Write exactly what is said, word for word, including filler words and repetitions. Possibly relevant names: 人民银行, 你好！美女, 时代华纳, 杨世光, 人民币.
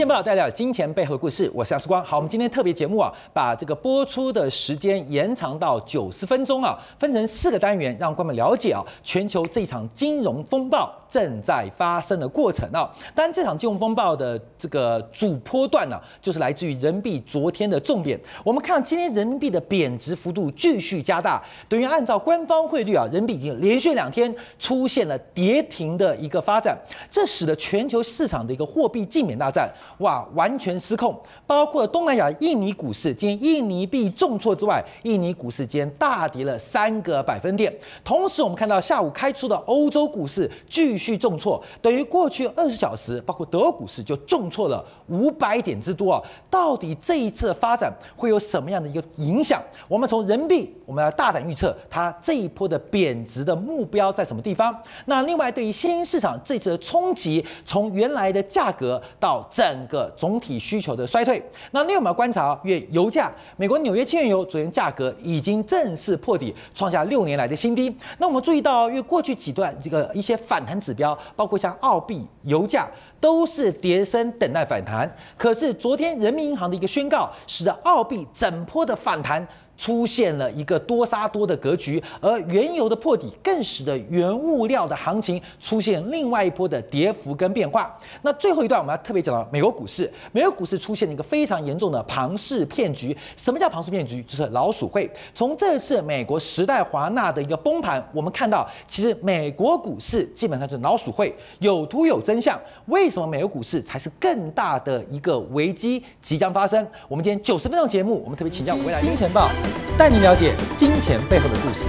见报带来金钱背后的故事，我是杨世光。好，我们今天特别节目啊，把这个播出的时间延长到九十分钟啊，分成四个单元，让观众了解啊，全球这场金融风暴正在发生的过程啊。当然，这场金融风暴的这个主波段呢、啊，就是来自于人民币昨天的重贬。我们看到今天人民币的贬值幅度继续加大，等于按照官方汇率啊，人民币已经连续两天出现了跌停的一个发展，这使得全球市场的一个货币竞免大战。 哇，完全失控，包括东南亚印尼股市，今天印尼币重挫之外，印尼股市今天大跌了三个百分点。同时，我们看到下午开出的欧洲股市继续重挫，等于过去二十小时，包括德国股市就重挫了五百点之多啊！到底这一次的发展会有什么样的一个影响？我们从人民币，我们要大胆预测它这一波的贬值的目标在什么地方？那另外，对于新兴市场这次的冲击，从原来的价格到 整个总体需求的衰退。那另外我们要观察，因为油价，美国纽约轻油昨天价格已经正式破底，创下六年来的新低。那我们注意到，因为过去几段这个一些反弹指标，包括像澳币、油价，都是跌升等待反弹。可是昨天人民银行的一个宣告，使得澳币整波的反弹 出现了一个多杀多的格局，而原油的破底更使得原物料的行情出现另外一波的跌幅跟变化。那最后一段我们要特别讲到美国股市，美国股市出现了一个非常严重的庞氏骗局。什么叫庞氏骗局？就是老鼠会。从这次美国时代华纳的一个崩盘，我们看到其实美国股市基本上就是老鼠会，有图有真相。为什么美国股市才是更大的一个危机即将发生？我们今天九十分钟节目，我们特别请教未来金钱报， 带您了解金钱背后的故事。